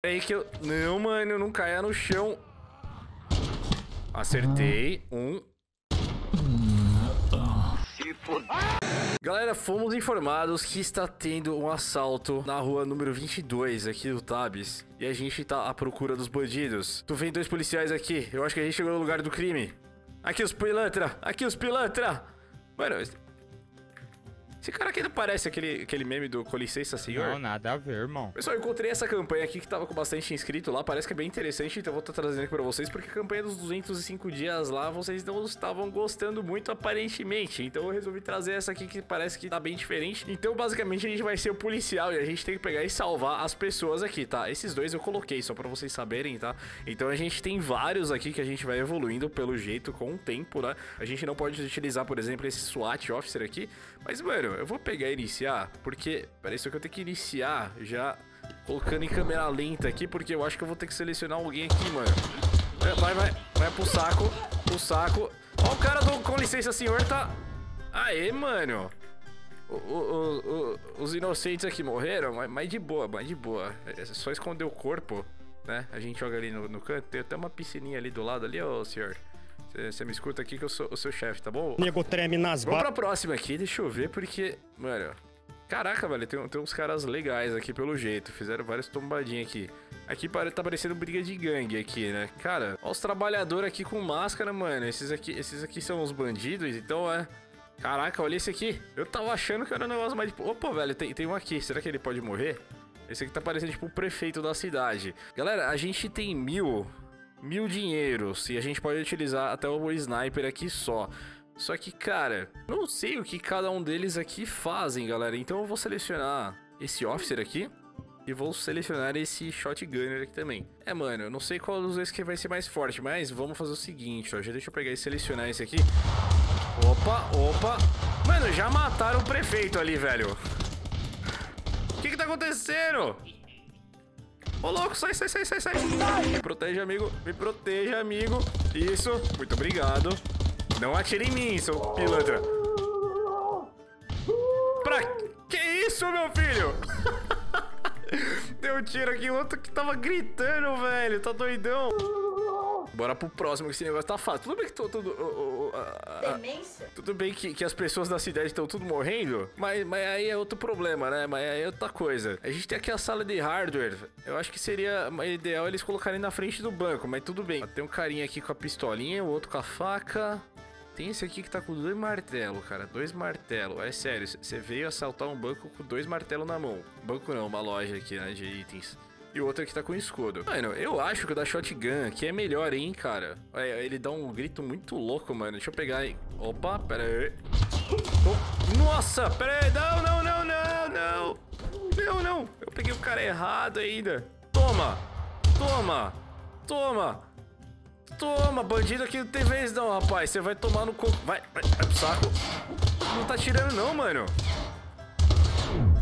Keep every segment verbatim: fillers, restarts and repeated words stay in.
Peraí que eu... Não, mano, não caia no chão. Acertei. Um. Galera, fomos informados que está tendo um assalto na rua número vinte e dois aqui do Tabs. E a gente tá à procura dos bandidos. Tu vem dois policiais aqui. Eu acho que a gente chegou no lugar do crime. Aqui os pilantra. Aqui os pilantra. Mano, esse cara aqui não parece aquele, aquele meme do "com licença, senhor"? Não, nada a ver, irmão. Pessoal, eu encontrei essa campanha aqui que tava com bastante inscrito lá. Parece que é bem interessante, então eu vou estar trazendo aqui pra vocês. Porque a campanha dos duzentos e cinco dias lá, vocês não estavam gostando muito, aparentemente. Então eu resolvi trazer essa aqui que parece que tá bem diferente. Então, basicamente, a gente vai ser o policial e a gente tem que pegar e salvar as pessoas aqui, tá? Esses dois eu coloquei, só pra vocês saberem, tá? Então a gente tem vários aqui que a gente vai evoluindo pelo jeito com o tempo, né? A gente não pode utilizar, por exemplo, esse SWAT Officer aqui. Mas, mano, eu vou pegar e iniciar, porque parece que eu tenho que iniciar já colocando em câmera lenta aqui, porque eu acho que eu vou ter que selecionar alguém aqui, mano. Vai, vai, vai pro saco, pro saco. Ó o cara do "com licença, senhor", tá... Aê, mano. O, o, o, os inocentes aqui morreram, mas, mas de boa, mas de boa. É só esconder o corpo, né? A gente joga ali no, no canto, tem até uma piscininha ali do lado ali, ó, senhor. Você me escuta aqui que eu sou o seu chefe, tá bom? Nego treme nas barras. Vamos pra próxima aqui, deixa eu ver, porque... Mano, caraca, velho, tem, tem uns caras legais aqui pelo jeito. Fizeram várias tombadinhas aqui. Aqui tá parecendo briga de gangue aqui, né? Cara, ó os trabalhadores aqui com máscara, mano. Esses aqui, esses aqui são os bandidos, então é... Caraca, olha esse aqui. Eu tava achando que era um negócio mais... Opa, velho, tem, tem um aqui. Será que ele pode morrer? Esse aqui tá parecendo tipo o prefeito da cidade. Galera, a gente tem mil... Mil dinheiros, e a gente pode utilizar até o sniper aqui só. Só que, cara, não sei o que cada um deles aqui fazem, galera. Então eu vou selecionar esse officer aqui e vou selecionar esse shotgunner aqui também. É, mano, eu não sei qual dos dois que vai ser mais forte, mas vamos fazer o seguinte, ó. Já deixa eu pegar e selecionar esse aqui. Opa, opa. Mano, já mataram o prefeito ali, velho. O que que tá acontecendo? Ô, louco, sai, sai, sai, sai, sai. Me protege, amigo. Me protege, amigo. Isso. Muito obrigado. Não atire em mim, seu pilantra. Pra que isso, meu filho? Deu um tiro aqui. O outro que tava gritando, velho. Tá doidão. Bora pro próximo, que esse negócio tá fácil. Tudo bem que tô, tudo, oh, oh, ah, demência. Tudo bem que, que as pessoas da cidade estão tudo morrendo, mas, mas aí é outro problema, né? Mas aí é outra coisa. A gente tem aqui a sala de hardware. Eu acho que seria ideal eles colocarem na frente do banco, mas tudo bem. Tem um carinha aqui com a pistolinha, o outro com a faca. Tem esse aqui que tá com dois martelos, cara. Dois martelos. É sério, você veio assaltar um banco com dois martelos na mão. Banco não, uma loja aqui, né, de itens. E o outro aqui tá com escudo. Mano, eu acho que o da shotgun aqui é melhor, hein, cara. É, ele dá um grito muito louco, mano. Deixa eu pegar aí. Opa, pera aí. Oh, nossa, pera aí. Não, não, não, não, não. Não, não. Eu peguei o cara errado ainda. Toma. Toma. Toma. Toma, bandido aqui não tem vez não, rapaz. Você vai tomar no coco. Vai, vai, vai pro saco. Não tá atirando não, mano.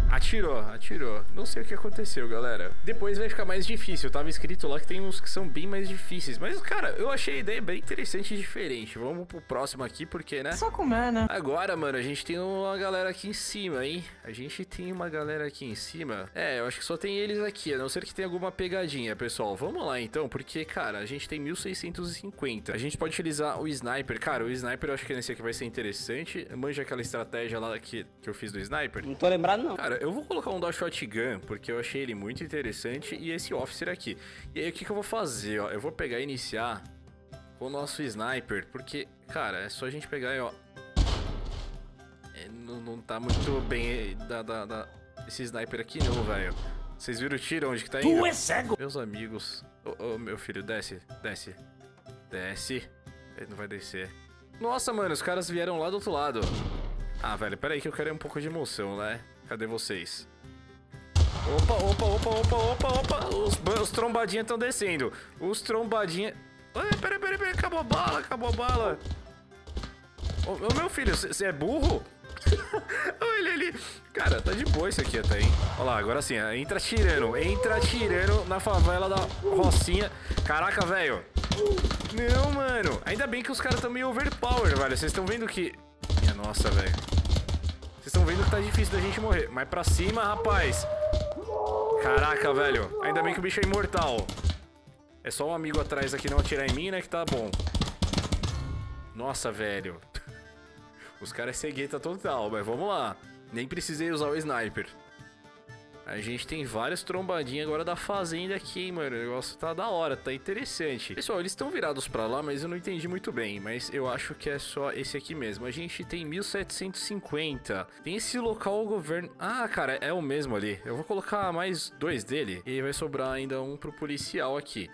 Atirou, atirou. Não sei o que aconteceu, galera. Depois vai ficar mais difícil. Tava escrito lá que tem uns que são bem mais difíceis. Mas, cara, eu achei a ideia bem interessante e diferente. Vamos pro próximo aqui, porque, né? Só com mana. Agora, mano, a gente tem uma galera aqui em cima, hein? A gente tem uma galera aqui em cima. É, eu acho que só tem eles aqui, a não ser que tenha alguma pegadinha, pessoal. Vamos lá, então, porque, cara, a gente tem mil seiscentos e cinquenta. A gente pode utilizar o sniper. Cara, o sniper eu acho que nesse aqui vai ser interessante. Manja aquela estratégia lá que, que eu fiz do sniper. Não tô lembrado, não. Cara, eu Eu vou colocar um da shotgun, porque eu achei ele muito interessante. E esse officer aqui. E aí, o que, que eu vou fazer, ó? Eu vou pegar e iniciar com o nosso sniper. Porque, cara, é só a gente pegar e, ó... É, não, não tá muito bem da, da, da... esse sniper aqui não, velho. Vocês viram o tiro onde que tá indo? Tu é cego! Meus amigos... Ô, oh, oh, meu filho, desce, desce. Desce. Ele não vai descer. Nossa, mano, os caras vieram lá do outro lado. Ah, velho, peraí que eu quero um pouco de emoção, né? Cadê vocês? Opa, opa, opa, opa, opa, opa. Os, os trombadinhas estão descendo. Os trombadinhas... Ah, peraí, peraí, peraí. Acabou a bala, acabou a bala. Ô, ô meu filho, você é burro? Olha ele ali. Cara, tá de boa isso aqui até, hein? Olha lá, agora sim. Entra tirando. Entra tirando na favela da Rocinha. Caraca, velho. Não, mano. Ainda bem que os caras estão meio overpower, velho. Vocês estão vendo que... Minha nossa, velho. Vocês estão vendo que tá difícil da gente morrer. Mas pra cima, rapaz. Caraca, velho. Ainda bem que o bicho é imortal. É só um amigo atrás aqui não atirar em mim, né? Que tá bom. Nossa, velho. Os caras é cegueta total, mas vamos lá. Nem precisei usar o sniper. A gente tem várias trombadinhas agora da fazenda aqui, hein, mano. O negócio tá da hora, tá interessante. Pessoal, eles estão virados pra lá, mas eu não entendi muito bem. Mas eu acho que é só esse aqui mesmo. A gente tem mil setecentos e cinquenta. Tem esse local governo... Ah, cara, é o mesmo ali. Eu vou colocar mais dois dele e vai sobrar ainda um pro policial aqui.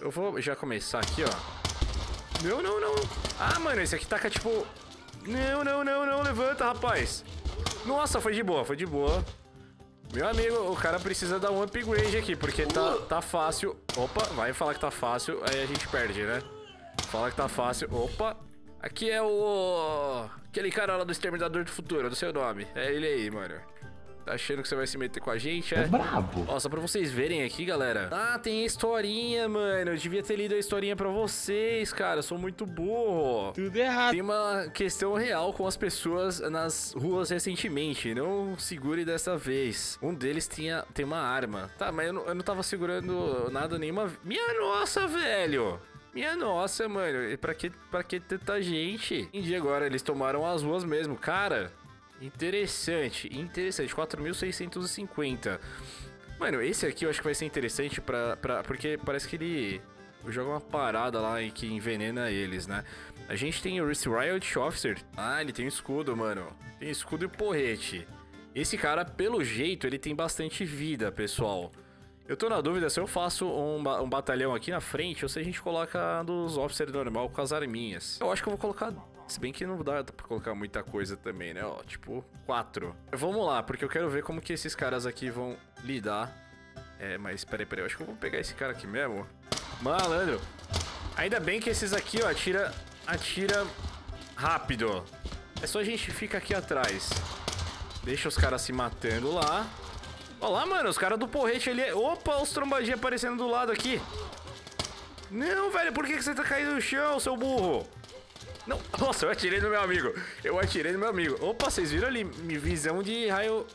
Eu vou já começar aqui, ó. Não, não, não. Ah, mano, esse aqui taca tipo... Não, não, não, não. Levanta, rapaz. Nossa, foi de boa, foi de boa. Meu amigo, o cara precisa dar um upgrade aqui, porque tá, tá fácil. Opa, vai falar que tá fácil, aí a gente perde, né? Fala que tá fácil. Opa. Aqui é o... Aquele cara lá do Exterminador do Futuro, do seu nome. É ele aí, mano. Tá achando que você vai se meter com a gente, é? Brabo. Ó, só pra vocês verem aqui, galera. Ah, tem historinha, mano. Eu devia ter lido a historinha pra vocês, cara. Eu sou muito burro. Tudo errado. Tem uma questão real com as pessoas nas ruas recentemente. Não segure dessa vez. Um deles tinha, tem uma arma. Tá, mas eu não, eu não tava segurando nada, nenhuma... Minha nossa, velho. Minha nossa, mano. E pra que, pra que tanta gente? Entendi agora, eles tomaram as ruas mesmo. Cara... Interessante, interessante, quatro mil seiscentos e cinquenta. Mano, esse aqui eu acho que vai ser interessante pra, pra, porque parece que ele joga uma parada lá e que envenena eles, né? A gente tem o Riot Officer. Ah, ele tem um escudo, mano. Tem escudo e porrete. Esse cara, pelo jeito, ele tem bastante vida, pessoal. Eu tô na dúvida se eu faço um, ba um batalhão aqui na frente ou se a gente coloca a dos officers normal com as arminhas. Eu acho que eu vou colocar... Se bem que não dá pra colocar muita coisa também, né? Ó, tipo, quatro. Vamos lá, porque eu quero ver como que esses caras aqui vão lidar. É, mas peraí, peraí. Eu acho que eu vou pegar esse cara aqui mesmo. Malandro. Ainda bem que esses aqui, ó, atira... Atira rápido. É só a gente ficar aqui atrás. Deixa os caras se matando lá. Olha lá, mano, os caras do porrete ali... Opa, os trombadinhos aparecendo do lado aqui. Não, velho, por que que você tá caindo no chão, seu burro? Não, nossa, eu atirei no meu amigo. Eu atirei no meu amigo. Opa, vocês viram ali? Visão de raio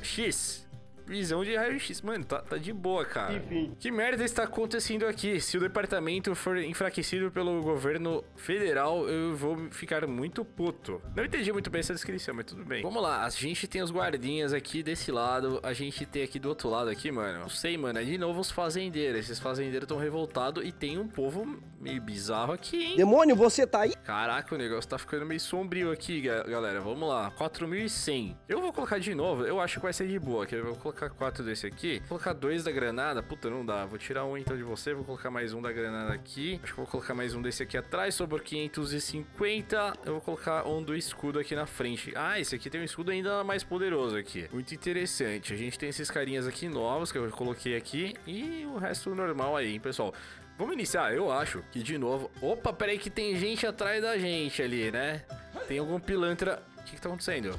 X. Visão de raio X. Mano, tá, tá de boa, cara. Enfim. Que merda está acontecendo aqui? Se o departamento for enfraquecido pelo governo federal, eu vou ficar muito puto. Não entendi muito bem essa descrição, mas tudo bem. Vamos lá, a gente tem os guardinhas aqui desse lado. A gente tem aqui do outro lado aqui, mano. Não sei, mano, é de novo os fazendeiros. Esses fazendeiros estão revoltados e tem um povo meio bizarro aqui, hein? Demônio, você tá aí? Caraca, o negócio tá ficando meio sombrio aqui, galera. Vamos lá, quatro mil e cem. Eu vou colocar de novo, eu acho que vai ser de boa. Que eu vou colocar quatro desse aqui. Vou colocar dois da granada. Puta, não dá. Vou tirar um então de você. Vou colocar mais um da granada aqui. Acho que vou colocar mais um desse aqui atrás. Sobrou quinhentos e cinquenta. Eu vou colocar um do escudo aqui na frente. Ah, esse aqui tem um escudo ainda mais poderoso aqui. Muito interessante. A gente tem esses carinhas aqui novos que eu coloquei aqui. E o resto normal aí, hein, pessoal. Vamos iniciar, eu acho que de novo... Opa, peraí que tem gente atrás da gente ali, né? Tem algum pilantra... O que que tá acontecendo?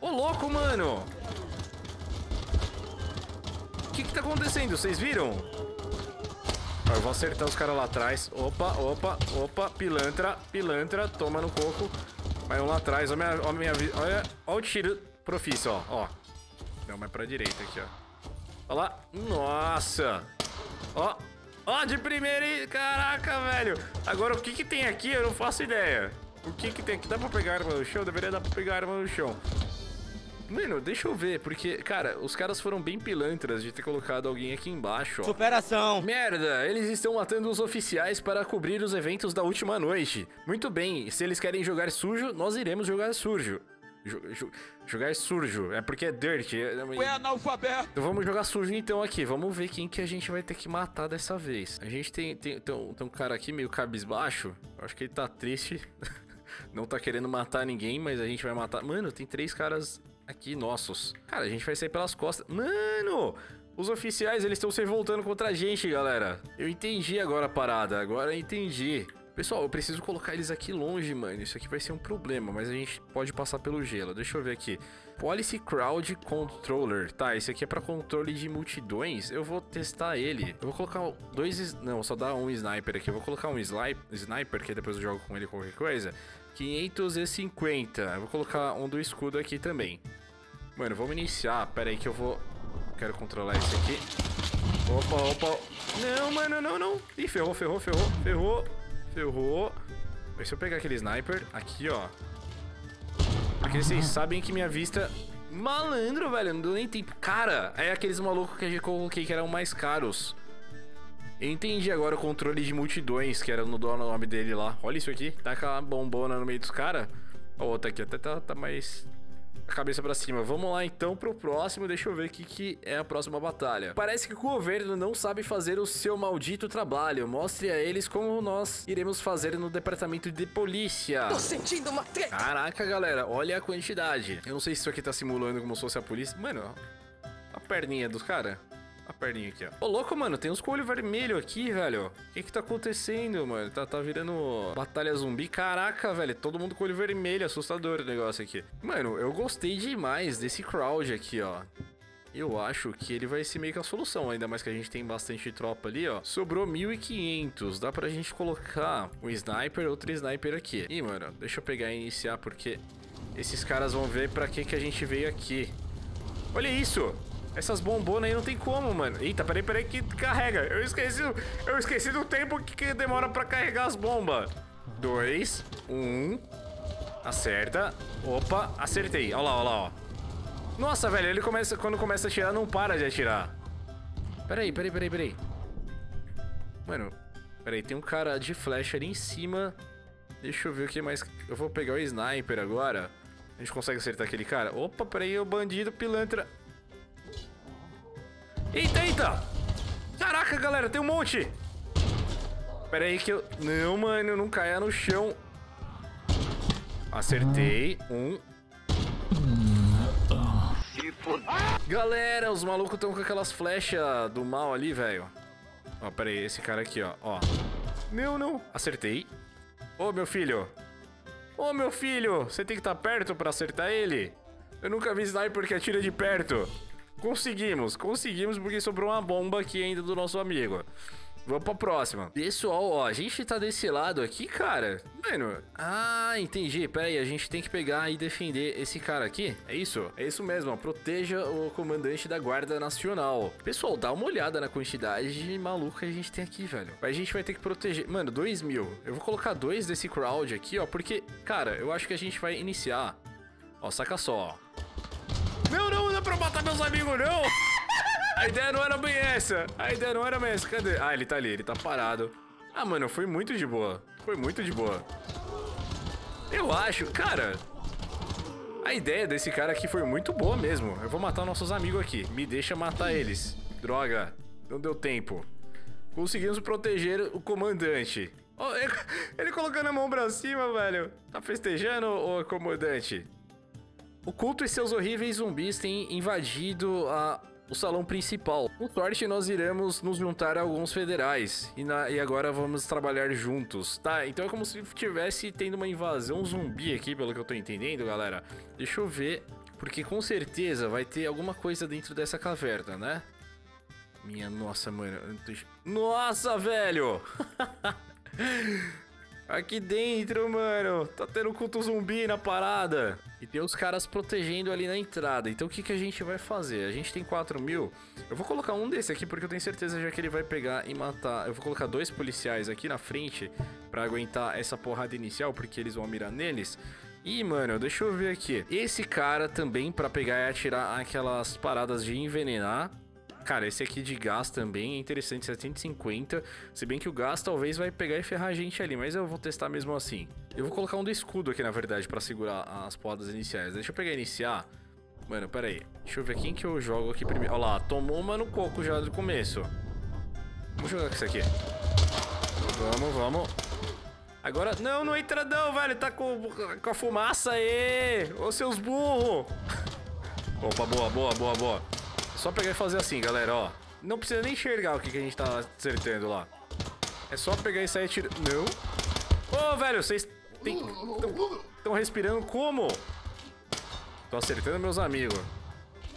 Ô, louco, mano! O que que tá acontecendo? Vocês viram? Ó, eu vou acertar os caras lá atrás. Opa, opa, opa. Pilantra, pilantra. Toma no coco. Vai um lá atrás. Olha, minha, olha, minha, olha, olha o tiro profício, ó. ó. Não, mas pra direita aqui, ó. Olha lá. Nossa! Ó, ó, de primeira e... Caraca, velho. Agora, o que que tem aqui? Eu não faço ideia. O que que tem aqui? Dá pra pegar arma no chão? Deveria dar pra pegar arma no chão. Mano, deixa eu ver, porque, cara, os caras foram bem pilantras de ter colocado alguém aqui embaixo, ó. Superação! Merda, eles estão matando os oficiais para cobrir os eventos da última noite. Muito bem, se eles querem jogar sujo, nós iremos jogar sujo. Jogar sujo. É porque é dirt. É analfabeto. Então vamos jogar sujo então aqui. Vamos ver quem que a gente vai ter que matar dessa vez. A gente tem, tem, tem, um, tem um cara aqui meio cabisbaixo. Acho que ele tá triste. Não tá querendo matar ninguém, mas a gente vai matar. Mano, tem três caras aqui nossos. Cara, a gente vai sair pelas costas. Mano, os oficiais, eles estão se revoltando contra a gente, galera. Eu entendi agora a parada. Agora eu entendi. Pessoal, eu preciso colocar eles aqui longe, mano. Isso aqui vai ser um problema, mas a gente pode passar pelo gelo. Deixa eu ver aqui. Policy Crowd Controller. Tá, esse aqui é pra controle de multidões. Eu vou testar ele. Eu vou colocar dois... Não, só dá um sniper aqui. Eu vou colocar um sniper, que depois eu jogo com ele qualquer coisa. quinhentos e cinquenta. Eu vou colocar um do escudo aqui também. Mano, vamos iniciar. Pera aí que eu vou... Quero controlar isso aqui. Opa, opa. Não, mano, não, não. Ih, ferrou, ferrou, ferrou, ferrou, ferrou. Deixa eu pegar aquele sniper. Aqui, ó. Porque vocês sabem que minha vista... Malandro, velho, não deu nem tempo. Cara, é aqueles malucos que eu coloquei que eram mais caros. Eu entendi agora o controle de multidões, que era no nome dele lá. Olha isso aqui, tá aquela bombona no meio dos caras. Ó, oh, tá aqui, até tá, tá mais... A cabeça pra cima. Vamos lá então pro próximo. Deixa eu ver o que, que é a próxima batalha. Parece que o governo não sabe fazer o seu maldito trabalho. Mostre a eles como nós iremos fazer no departamento de polícia. Tô sentindo uma treta. Caraca, galera, olha a quantidade. Eu não sei se isso aqui tá simulando como se fosse a polícia. Mano, ó, a perninha dos caras. A perninha aqui, ó. Ô, louco, mano, tem uns com olho vermelho aqui, velho. O que que tá acontecendo, mano? Tá, tá virando batalha zumbi. Caraca, velho, todo mundo com olho vermelho. Assustador o negócio aqui. Mano, eu gostei demais desse crowd aqui, ó. Eu acho que ele vai ser meio que a solução. Ainda mais que a gente tem bastante tropa ali, ó. Sobrou mil e quinhentos. Dá pra gente colocar um sniper, outro sniper aqui. Ih, mano, deixa eu pegar e iniciar, porque esses caras vão ver pra que que a gente veio aqui. Olha isso! Essas bombonas aí não tem como, mano. Eita, peraí, peraí que carrega. Eu esqueci, eu esqueci do tempo que, que demora pra carregar as bombas. Dois, um. Acerta. Opa, acertei. Olha lá, olha lá, ó. Nossa, velho, ele começa, quando começa a atirar, não para de atirar. Peraí, peraí, peraí, peraí. Mano, peraí, tem um cara de flecha ali em cima. Deixa eu ver o que mais... Eu vou pegar o sniper agora. A gente consegue acertar aquele cara? Opa, peraí, o bandido pilantra... Eita, eita! Caraca, galera, tem um monte! Pera aí que eu... Não, mano, não caia no chão. Acertei. Um. Galera, os malucos estão com aquelas flechas do mal ali, velho. Ó, pera aí, esse cara aqui, ó. Ó. Não, não. Acertei. Ô, meu filho. Ô, meu filho. Você tem que estar perto pra acertar ele. Eu nunca vi sniper que atira de perto. Conseguimos, conseguimos, porque sobrou uma bomba aqui ainda do nosso amigo. Vamos pra próxima. Pessoal, ó, a gente tá desse lado aqui, cara. Mano, ah, entendi. Pera aí, a gente tem que pegar e defender esse cara aqui. É isso? É isso mesmo, ó. Proteja o comandante da Guarda Nacional. Pessoal, dá uma olhada na quantidade de maluco que a gente tem aqui, velho. A gente vai ter que proteger... Mano, dois mil. Eu vou colocar dois desse crowd aqui, ó, porque, cara, eu acho que a gente vai iniciar. Ó, saca só, ó. Não, não dá pra matar meus amigos, não. A ideia não era bem essa. A ideia não era bem essa. Cadê? Ah, ele tá ali, ele tá parado. Ah, mano, foi muito de boa. Foi muito de boa. Eu acho, cara, a ideia desse cara aqui foi muito boa mesmo. Eu vou matar nossos amigos aqui. Me deixa matar eles. Droga, não deu tempo. Conseguimos proteger o comandante. Oh, ele, ele colocando a mão pra cima, velho. Tá festejando, ô comandante? O culto e seus horríveis zumbis têm invadido a... o salão principal. Com sorte, nós iremos nos juntar a alguns federais. E, na... e agora vamos trabalhar juntos. Tá, então é como se estivesse tendo uma invasão zumbi aqui, pelo que eu tô entendendo, galera. Deixa eu ver. Porque com certeza vai ter alguma coisa dentro dessa caverna, né? Minha nossa, mano. Nossa, velho! Aqui dentro, mano. Tá tendo culto zumbi na parada. E tem os caras protegendo ali na entrada. Então o que, que a gente vai fazer? A gente tem quatro mil. Eu vou colocar um desse aqui porque eu tenho certeza já que ele vai pegar e matar. Eu vou colocar dois policiais aqui na frente pra aguentar essa porrada inicial, porque eles vão mirar neles. Ih, mano, deixa eu ver aqui. Esse cara também pra pegar e atirar aquelas paradas de envenenar. Cara, esse aqui de gás também é interessante, setecentos e cinquenta. Se bem que o gás talvez vai pegar e ferrar a gente ali, mas eu vou testar mesmo assim. Eu vou colocar um do escudo aqui, na verdade, pra segurar as podas iniciais. Deixa eu pegar e iniciar. Mano, pera aí. Deixa eu ver quem que eu jogo aqui primeiro. Olha lá, tomou uma no coco já do começo. Vamos jogar com isso aqui. Vamos, vamos. Agora... Não, não entra não, velho. Tá com, com a fumaça aí. Ô, seus burros. Opa, boa, boa, boa, boa. Só pegar e fazer assim, galera, ó. Não precisa nem enxergar o que, que a gente tá acertando lá. É só pegar e sair atirando. Não. Ô, oh, velho, vocês estão respirando como? Tô acertando meus amigos.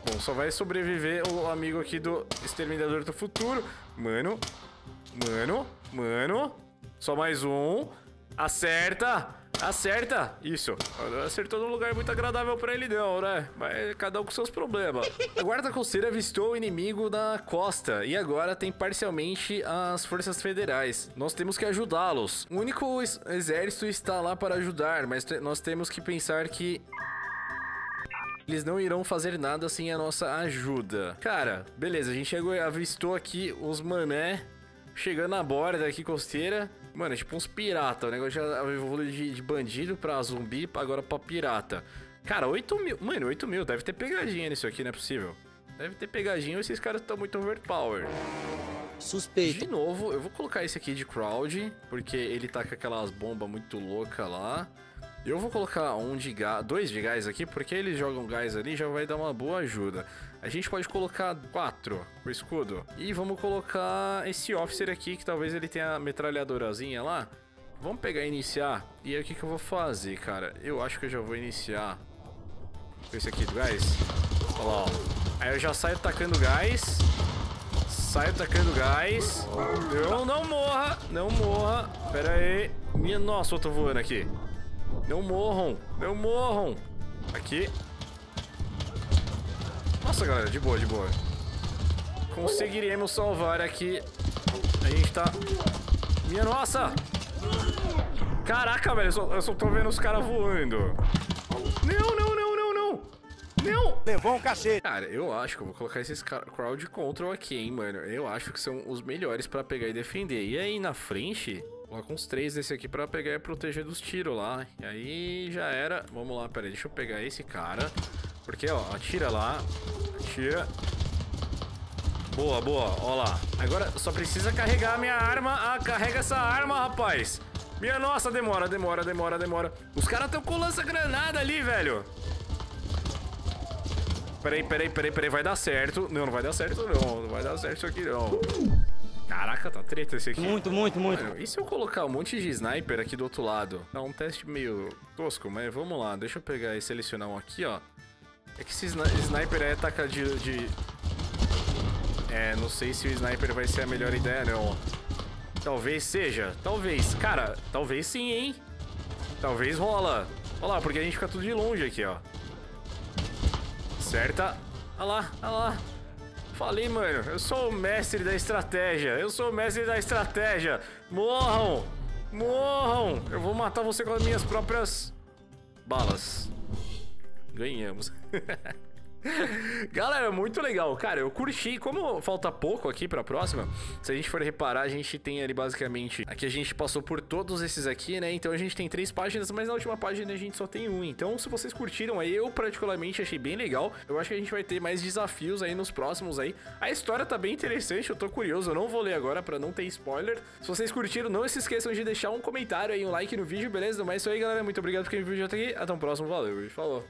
Bom, só vai sobreviver o amigo aqui do Exterminador do Futuro. Mano. Mano. Mano. Só mais um. Acerta. Acerta! Isso. Acertou num lugar muito agradável pra ele não, né? Mas cada um com seus problemas. A guarda costeira avistou o inimigo na costa e agora tem parcialmente as forças federais. Nós temos que ajudá-los. O único ex exército está lá para ajudar, mas te nós temos que pensar que... eles não irão fazer nada sem a nossa ajuda. Cara, beleza, a gente chegou e avistou aqui os mané chegando na borda aqui costeira. Mano, é tipo uns pirata. O negócio já evoluiu de, de bandido pra zumbi, agora pra pirata. Cara, oito mil. Mano, oito mil. Deve ter pegadinha nisso aqui, não é possível. Deve ter pegadinha ou esses caras estão muito overpowered. Suspeito. De novo, eu vou colocar esse aqui de crowd, porque ele tá com aquelas bombas muito loucas lá. Eu vou colocar um de gás, dois de gás aqui, porque eles jogam gás ali, já vai dar uma boa ajuda. A gente pode colocar quatro pro escudo. E vamos colocar esse officer aqui, que talvez ele tenha a metralhadorazinha lá. Vamos pegar e iniciar. E aí o que, que eu vou fazer, cara? Eu acho que eu já vou iniciar com esse aqui do gás. Olha lá, ó. Aí eu já saio tacando gás. Saio tacando gás. Não, não morra, não morra. Pera aí. Minha nossa, eu tô voando aqui. Não morram, não morram. Aqui. Nossa, galera, de boa, de boa. Conseguiremos salvar aqui. A gente tá... minha nossa! Caraca, velho, eu só, eu só tô vendo os caras voando. Não, não, não, não, não. Não! Levou um cacete. Cara, eu acho que eu vou colocar esses crowd control aqui, hein, mano. Eu acho que são os melhores pra pegar e defender. E aí, na frente... coloca uns três desse aqui pra pegar e proteger dos tiros lá. E aí já era. Vamos lá, peraí, deixa eu pegar esse cara. Porque, ó, atira lá. Atira. Boa, boa, ó lá. Agora só precisa carregar a minha arma. Ah, carrega essa arma, rapaz. Minha nossa, demora, demora, demora, demora. Os caras estão com lança-granada ali, velho. Peraí, peraí, peraí, peraí, vai dar certo. Não, não vai dar certo, não. Não vai dar certo isso aqui, não. Caraca, tá treta esse aqui. Muito, muito, muito. Mano, e se eu colocar um monte de sniper aqui do outro lado? Dá um teste meio tosco, mas vamos lá. Deixa eu pegar e selecionar um aqui, ó. É que esse sniper aí ataca de, de... é, não sei se o sniper vai ser a melhor ideia, não. Talvez seja. Talvez. Cara, talvez sim, hein? Talvez rola. Olha lá, porque a gente fica tudo de longe aqui, ó. Certa. Olha lá, olha lá. Falei, mano, eu sou o mestre da estratégia. Eu sou o mestre da estratégia. Morram! Morram! Eu vou matar você com as minhas próprias balas. Ganhamos. Galera, muito legal. Cara, eu curti. Como falta pouco aqui pra próxima, se a gente for reparar, a gente tem ali basicamente... aqui a gente passou por todos esses aqui, né? Então a gente tem três páginas, mas na última página a gente só tem um. Então se vocês curtiram aí, eu particularmente achei bem legal. Eu acho que a gente vai ter mais desafios aí nos próximos aí. A história tá bem interessante, eu tô curioso. Eu não vou ler agora pra não ter spoiler. Se vocês curtiram, não se esqueçam de deixar um comentário aí, um like no vídeo, beleza? Mas é isso aí, galera. Muito obrigado por quem viu o vídeo até aqui. Até o próximo, valeu e falou.